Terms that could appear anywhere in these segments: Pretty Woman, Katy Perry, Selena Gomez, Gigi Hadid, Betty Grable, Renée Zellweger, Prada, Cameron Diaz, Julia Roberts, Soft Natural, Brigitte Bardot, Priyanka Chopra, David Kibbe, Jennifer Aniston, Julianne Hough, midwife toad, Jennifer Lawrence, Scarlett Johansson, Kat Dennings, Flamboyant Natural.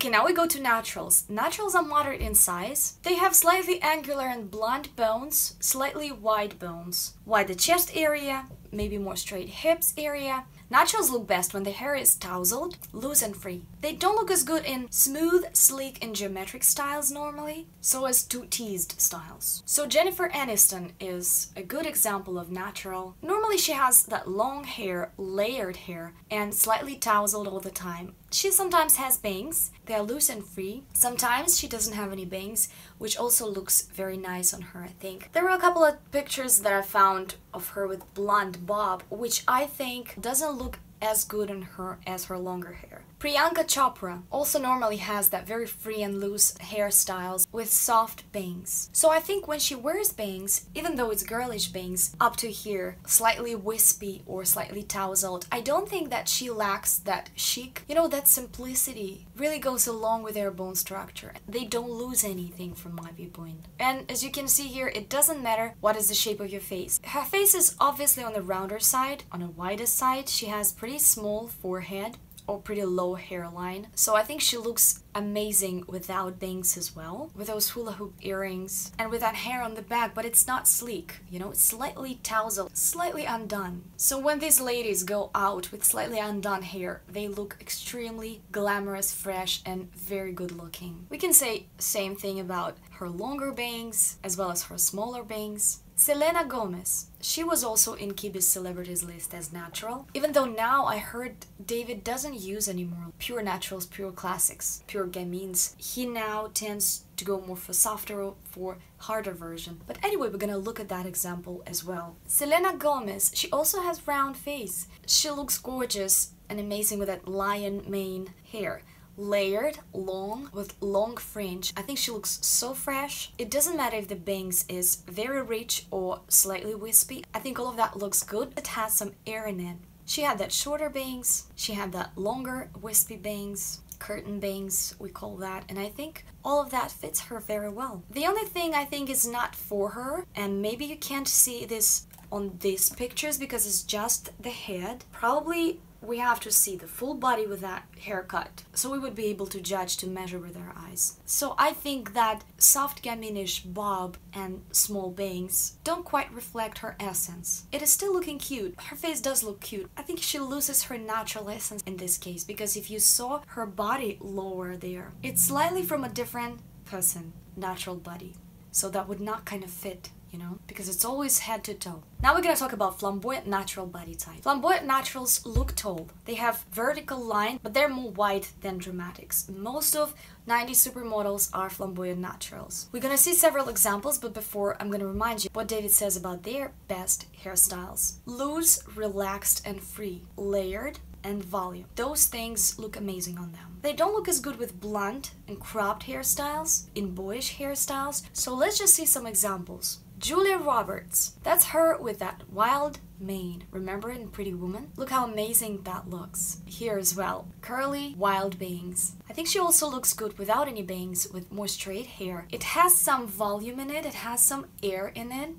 Okay, now we go to naturals. Naturals are moderate in size. They have slightly angular and blunt bones, slightly wide bones. Wider chest area, maybe more straight hips area. Naturals look best when the hair is tousled, loose and free. They don't look as good in smooth, sleek and geometric styles normally, so as too teased styles. So Jennifer Aniston is a good example of natural. Normally she has that long hair, layered hair, and slightly tousled all the time. She sometimes has bangs, they are loose and free. Sometimes she doesn't have any bangs, which also looks very nice on her, I think. There were a couple of pictures that I found of her with blonde bob, which I think doesn't look as good on her as her longer hair. Priyanka Chopra also normally has that very free and loose hairstyles with soft bangs. So I think when she wears bangs, even though it's girlish bangs up to here, slightly wispy or slightly tousled, I don't think that she lacks that chic. You know, that simplicity really goes along with their bone structure. They don't lose anything from my viewpoint. And as you can see here, it doesn't matter what is the shape of your face. Her face is obviously on the rounder side, on a wider side. She has pretty small forehead or pretty low hairline, so I think she looks amazing without bangs as well, with those hula hoop earrings and with that hair on the back, but it's not sleek, you know, it's slightly tousled, slightly undone. So when these ladies go out with slightly undone hair, they look extremely glamorous, fresh and very good looking. We can say same thing about her longer bangs as well as her smaller bangs. Selena Gomez. She was also in Kibbe's celebrities list as natural, even though now I heard David doesn't use anymore pure naturals, pure classics, pure gamines. He now tends to go more for softer, for harder version. But anyway, we're gonna look at that example as well. Selena Gomez, she also has round face. She looks gorgeous and amazing with that lion mane hair. Layered, long, with long fringe. I think she looks so fresh. It doesn't matter if the bangs is very rich or slightly wispy. I think all of that looks good. It has some air in it. She had that shorter bangs, she had that longer wispy bangs, curtain bangs we call that, and I think all of that fits her very well. The only thing I think is not for her, and maybe you can't see this on these pictures because it's just the head, probably we have to see the full body with that haircut, so we would be able to judge, to measure with our eyes. So I think that soft gamine-ish bob and small bangs don't quite reflect her essence. It is still looking cute. Her face does look cute. I think she loses her natural essence in this case, because if you saw her body lower there, it's slightly from a different person, natural body. So that would not kind of fit, you know, because it's always head to toe. Now we're gonna talk about flamboyant natural body type. Flamboyant naturals look tall. They have vertical line, but they're more wide than dramatics. Most of 90s supermodels are flamboyant naturals. We're gonna see several examples, but before, I'm gonna remind you what David says about their best hairstyles. Loose, relaxed, and free. Layered and volume. Those things look amazing on them. They don't look as good with blunt and cropped hairstyles, in boyish hairstyles, so let's just see some examples. Julia Roberts, that's her with that wild mane, remember in Pretty Woman? Look how amazing that looks. Here as well, curly, wild bangs. I think she also looks good without any bangs, with more straight hair. It has some volume in it, it has some air in it,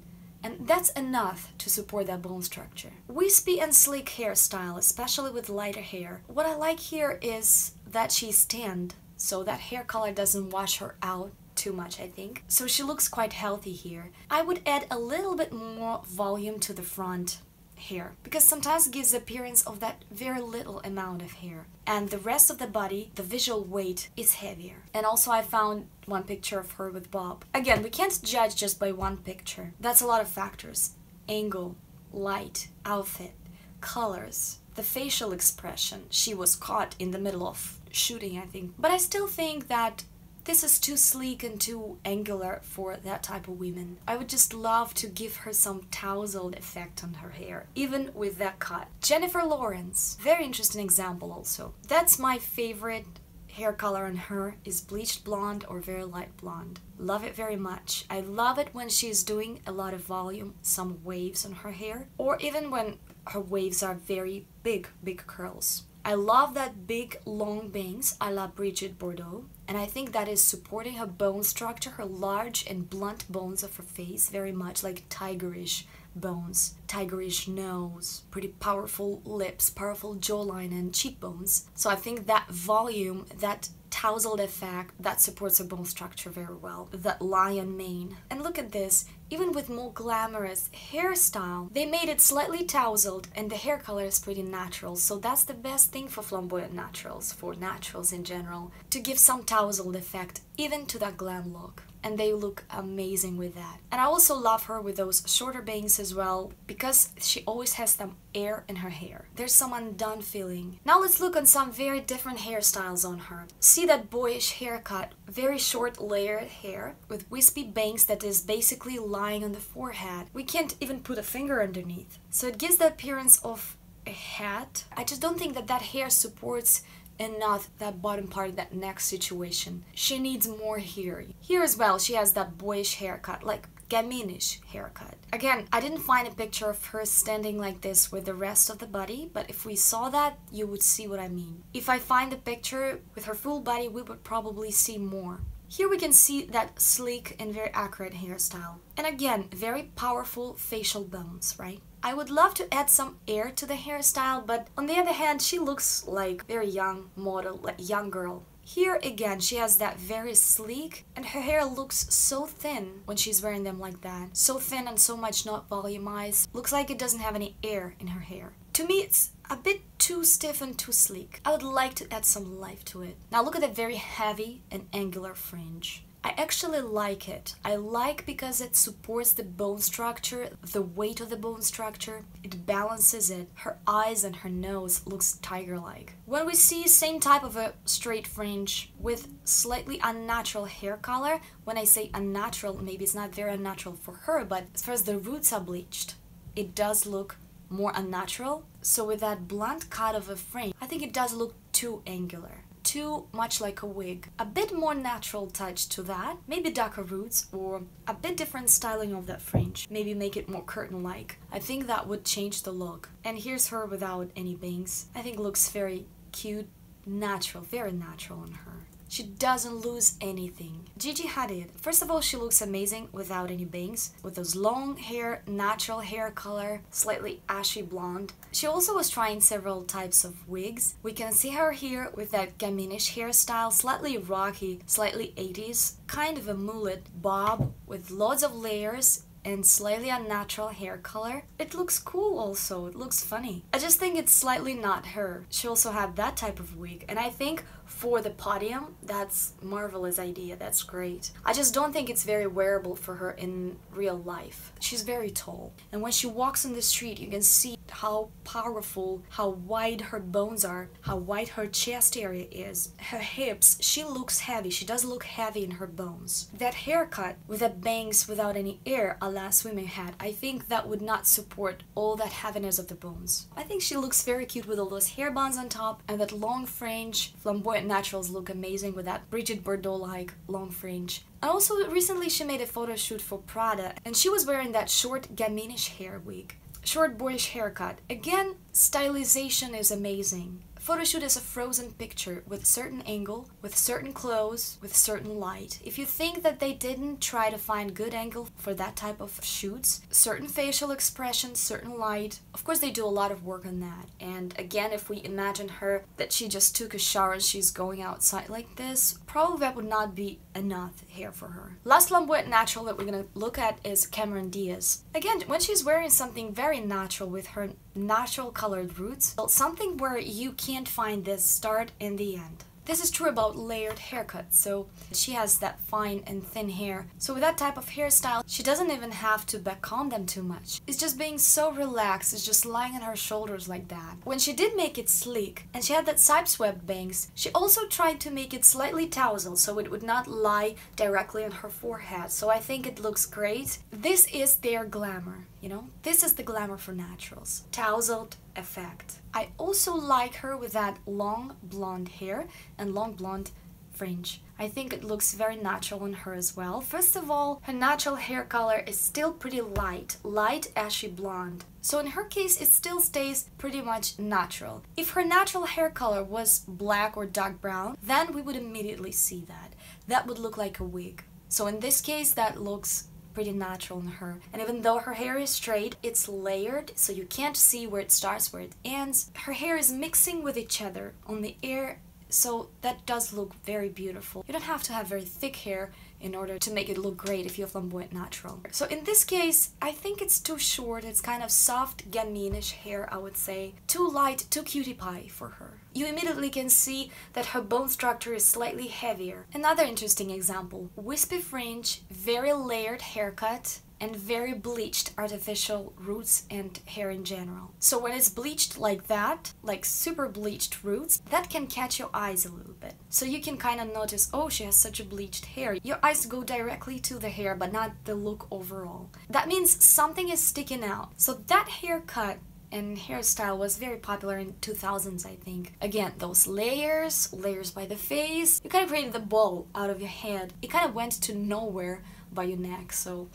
and that's enough to support that bone structure. Wispy and sleek hairstyle, especially with lighter hair. What I like here is that she's tanned, so that hair color doesn't wash her out too much, I think. So she looks quite healthy here. I would add a little bit more volume to the front hair, because sometimes it gives the appearance of that very little amount of hair. And the rest of the body, the visual weight is heavier. And also I found one picture of her with bob. Again, we can't judge just by one picture. That's a lot of factors. Angle, light, outfit, colors, the facial expression. She was caught in the middle of shooting, I think. But I still think that this is too sleek and too angular for that type of women. I would just love to give her some tousled effect on her hair, even with that cut. Jennifer Lawrence, very interesting example also. That's my favorite hair color on her, is bleached blonde or very light blonde. Love it very much. I love it when she's doing a lot of volume, some waves on her hair, or even when her waves are very big, big curls. I love that big long bangs a la Brigitte Bardot, and I think that is supporting her bone structure, her large and blunt bones of her face very much, like tigerish bones, tigerish nose, pretty powerful lips, powerful jawline and cheekbones. So I think that volume, that tousled effect, that supports her bone structure very well, that lion mane. And look at this, even with more glamorous hairstyle, they made it slightly tousled and the hair color is pretty natural. So that's the best thing for flamboyant naturals, for naturals in general, to give some tousled effect even to that glam look. And they look amazing with that. And I also love her with those shorter bangs as well, because she always has some air in her hair. There's some undone feeling. Now let's look on some very different hairstyles on her. See that boyish haircut, very short layered hair with wispy bangs that is basically lying on the forehead. We can't even put a finger underneath. So it gives the appearance of a hat. I just don't think that that hair supports enough that bottom part, that neck situation. She needs more hair. Here as well, she has that boyish haircut, like gaminish haircut. Again, I didn't find a picture of her standing like this with the rest of the body, but if we saw that, you would see what I mean. If I find a picture with her full body, we would probably see more. Here we can see that sleek and very accurate hairstyle. And again, very powerful facial bones, right? I would love to add some air to the hairstyle, but on the other hand, she looks like a very young model, like young girl. Here again, she has that very sleek, and her hair looks so thin when she's wearing them like that. So thin and so much not volumized. Looks like it doesn't have any air in her hair. To me, it's a bit too stiff and too sleek. I would like to add some life to it. Now look at that very heavy and angular fringe. I actually like it. I like because it supports the bone structure, the weight of the bone structure. It balances it. Her eyes and her nose looks tiger-like. When we see same type of a straight fringe with slightly unnatural hair color, when I say unnatural, maybe it's not very unnatural for her, but as far as the roots are bleached, it does look more unnatural. So with that blunt cut of a fringe, I think it does look too angular, too much like a wig. A bit more natural touch to that, maybe darker roots or a bit different styling of that fringe, maybe make it more curtain-like. I think that would change the look. And here's her without any bangs. I think looks very cute, natural, very natural on her. She doesn't lose anything. Gigi Hadid. First of all, she looks amazing without any bangs, with those long hair, natural hair color, slightly ashy blonde. She also was trying several types of wigs. We can see her here with that gaminish hairstyle, slightly rocky, slightly 80s, kind of a mullet bob with lots of layers and slightly unnatural hair color. It looks cool also, it looks funny. I just think it's slightly not her. She also had that type of wig, and I think for the podium, that's a marvelous idea, that's great. I just don't think it's very wearable for her in real life. She's very tall, and when she walks on the street, you can see how powerful, how wide her bones are, how wide her chest area is, her hips. She looks heavy, she does look heavy in her bones. That haircut with the bangs without any air a last woman had, I think that would not support all that heaviness of the bones. I think she looks very cute with all those hair bands on top and that long fringe. Flamboyant naturals look amazing with that Brigitte Bardot-like long fringe. And also recently she made a photo shoot for Prada and she was wearing that short gaminish hair wig. Short boyish haircut. Again, stylization is amazing. Photoshoot is a frozen picture with a certain angle, with certain clothes, with certain light. If you think that they didn't try to find good angle for that type of shoots, certain facial expressions, certain light, of course they do a lot of work on that. And again, if we imagine her that she just took a shower and she's going outside like this, probably that would not be enough hair for her. Last flamboyant natural that we're gonna look at is Cameron Diaz. Again, when she's wearing something very natural with her natural colored roots, something where you can't find this start and the end. This is true about layered haircuts, so she has that fine and thin hair. So with that type of hairstyle, she doesn't even have to backcomb them too much. It's just being so relaxed, it's just lying on her shoulders like that. When she did make it sleek, and she had that side-swept bangs, she also tried to make it slightly tousled, so it would not lie directly on her forehead. So I think it looks great. This is their glamour, you know? This is the glamour for naturals. Tousled effect. I also like her with that long blonde hair and long blonde fringe. I think it looks very natural on her as well. First of all, her natural hair color is still pretty light ashy blonde. So in her case, it still stays pretty much natural. If her natural hair color was black or dark brown, then we would immediately see that. That would look like a wig. So in this case, that looks pretty natural on her. And even though her hair is straight, it's layered, so you can't see where it starts, where it ends. Her hair is mixing with each other on the air, so that does look very beautiful. You don't have to have very thick hair in order to make it look great if you have flamboyant natural. So in this case, I think it's too short. It's kind of soft, gamine-ish hair, I would say. Too light, too cutie pie for her. You immediately can see that her bone structure is slightly heavier. Another interesting example. Wispy fringe, very layered haircut, and very bleached artificial roots and hair in general. So when it's bleached like that, like super bleached roots, that can catch your eyes a little bit. So you can kind of notice, oh, she has such a bleached hair. Your eyes go directly to the hair, but not the look overall. That means something is sticking out. So that haircut and hairstyle was very popular in 2000s, I think. Again, those layers by the face. You kind of created the ball out of your head. It kind of went to nowhere by your neck, so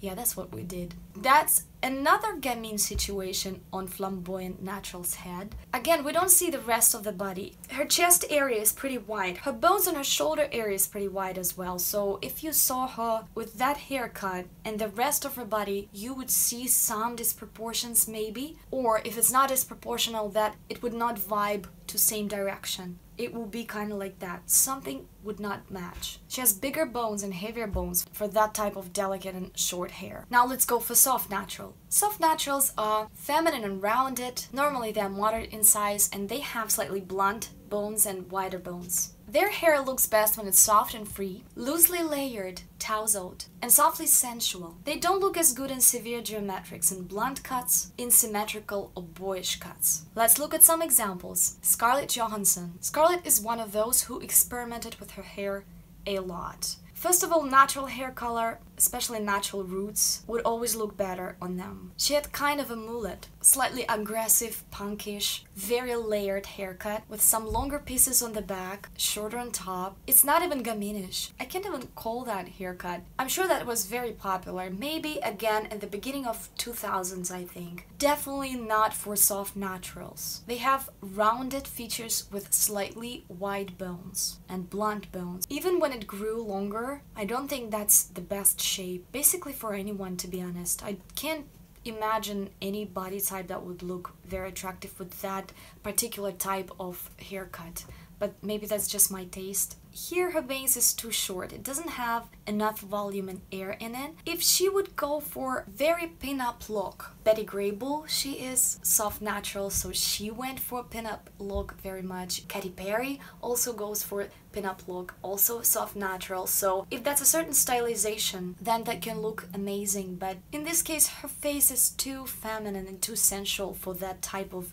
yeah, that's what we did. That's another gamine situation on flamboyant natural's head. Again, we don't see the rest of the body. Her chest area is pretty wide. Her bones on her shoulder area is pretty wide as well. So if you saw her with that haircut and the rest of her body, you would see some disproportions maybe. Or if it's not disproportional, that it would not vibe to same direction. It will be kind of like that. Something would not match. She has bigger bones and heavier bones for that type of delicate and short hair. Now let's go for soft natural. Soft naturals are feminine and rounded. Normally they are moderate in size and they have slightly blunt bones and wider bones. Their hair looks best when it's soft and free, loosely layered, tousled, and softly sensual. They don't look as good in severe geometrics, in blunt cuts, in symmetrical or boyish cuts. Let's look at some examples. Scarlett Johansson. Scarlett is one of those who experimented with her hair a lot. First of all, natural hair color, especially natural roots, would always look better on them. She had kind of a mullet, slightly aggressive, punkish, very layered haircut with some longer pieces on the back, shorter on top. It's not even gamine-ish. I can't even call that haircut. I'm sure that was very popular, maybe again in the beginning of 2000s, I think. Definitely not for soft naturals. They have rounded features with slightly wide bones and blunt bones. Even when it grew longer, I don't think that's the best shape, basically for anyone, to be honest. I can't imagine any body type that would look very attractive with that particular type of haircut, but maybe that's just my taste. Here her bangs is too short. It doesn't have enough volume and air in it. If she would go for very pin-up look, Betty Grable, she is soft natural, so she went for pin-up look very much. Katy Perry also goes for pin-up look, also soft natural. So if that's a certain stylization, then that can look amazing. But in this case, her face is too feminine and too sensual for that type of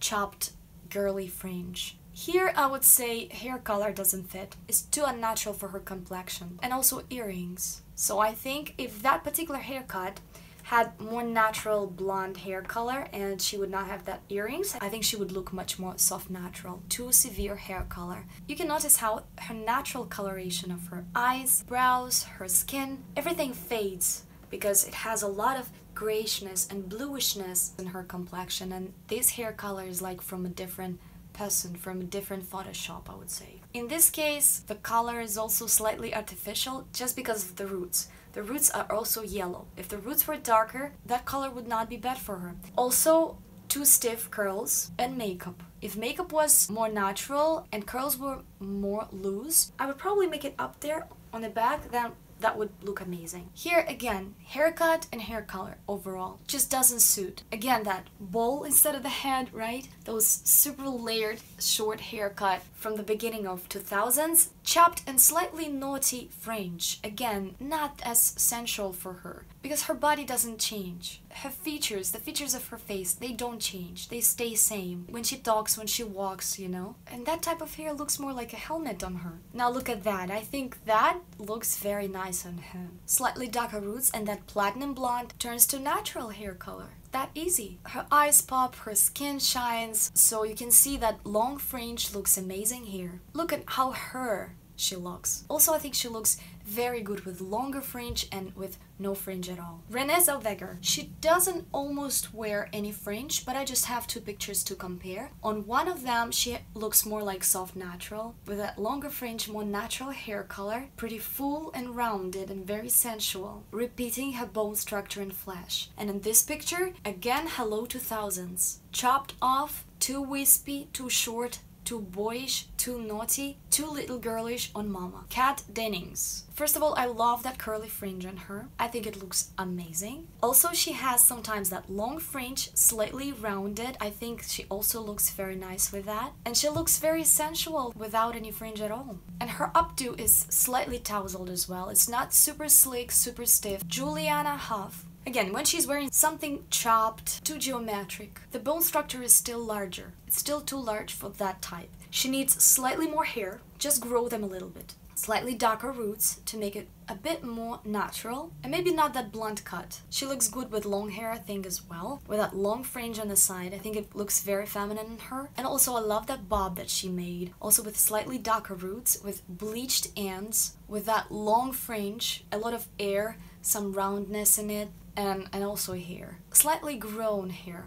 chopped, girly fringe. Here, I would say hair color doesn't fit. It's too unnatural for her complexion, and also earrings. So I think if that particular haircut had more natural blonde hair color and she would not have that earrings, I think she would look much more soft natural. Too severe hair color. You can notice how her natural coloration of her eyes, brows, her skin, everything fades because it has a lot of grayishness and bluishness in her complexion, and this hair color is like from a different person, from a different Photoshop, I would say. In this case, the color is also slightly artificial just because of the roots. The roots are also yellow. If the roots were darker, that color would not be bad for her. Also, too stiff curls and makeup. If makeup was more natural and curls were more loose, I would probably make it up there on the back, then that would look amazing. Here again, haircut and hair color overall just doesn't suit. Again, that bowl instead of the head, right? Those super layered short haircut from the beginning of 2000s. Chopped and slightly naughty fringe. Again, not as sensual for her because her body doesn't change. Her features, the features of her face, they don't change. They stay same when she talks, when she walks, you know? And that type of hair looks more like a helmet on her. Now look at that. I think that looks very nice on her. Slightly darker roots and that platinum blonde turns to natural hair color. That easy. Her eyes pop, her skin shines, so you can see that long fringe looks amazing here. Look at how her she looks. Also, I think she looks very good with longer fringe and with no fringe at all. Renée Zellweger. She doesn't almost wear any fringe, but I just have two pictures to compare. On one of them, she looks more like soft natural, with a longer fringe, more natural hair color, pretty full and rounded and very sensual, repeating her bone structure and flesh. And in this picture, again, hello 2000s. Chopped off, too wispy, too short, too boyish, too naughty, too little girlish on mama. Kat Dennings. First of all, I love that curly fringe on her. I think it looks amazing. Also, she has sometimes that long fringe, slightly rounded. I think she also looks very nice with that. And she looks very sensual without any fringe at all. And her updo is slightly tousled as well. It's not super slick, super stiff. Julianne Hough. Again, when she's wearing something chopped, too geometric, the bone structure is still larger. It's still too large for that type. She needs slightly more hair, just grow them a little bit. Slightly darker roots to make it a bit more natural, and maybe not that blunt cut. She looks good with long hair, I think, as well, with that long fringe on the side. I think it looks very feminine in her. And also, I love that bob that she made, also with slightly darker roots, with bleached ends, with that long fringe, a lot of air, some roundness in it, and also hair. Slightly grown hair.